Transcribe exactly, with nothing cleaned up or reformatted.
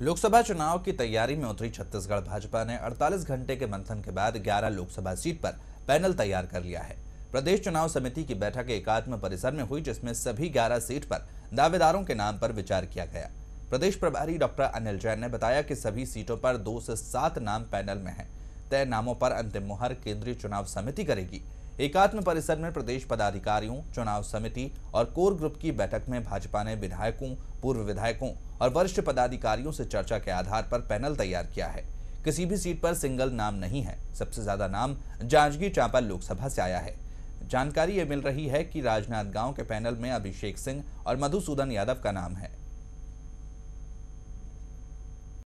लोकसभा चुनाव की तैयारी में उतरी छत्तीसगढ़ भाजपा ने अड़तालीस घंटे के मंथन के बाद ग्यारह लोकसभा सीट पर पैनल तैयार कर लिया है। प्रदेश चुनाव समिति की बैठक एकात्म परिसर में हुई, जिसमें सभी ग्यारह सीट पर दावेदारों के नाम पर विचार किया गया। प्रदेश प्रभारी डॉक्टर अनिल जैन ने बताया कि सभी सीटों पर दो से सात नाम पैनल में है। तय नामों पर अंतिम मुहर केंद्रीय चुनाव समिति करेगी। एकात्म परिसर में प्रदेश पदाधिकारियों, चुनाव समिति और कोर ग्रुप की बैठक में भाजपा ने विधायकों, पूर्व विधायकों और वरिष्ठ पदाधिकारियों से चर्चा के आधार पर पैनल तैयार किया है। किसी भी सीट पर सिंगल नाम नहीं है। सबसे ज्यादा नाम जांजगीर-चांपा लोकसभा से आया है। जानकारी ये मिल रही है कि राजनाथ गांव के पैनल में अभिषेक सिंह और मधुसूदन यादव का नाम है।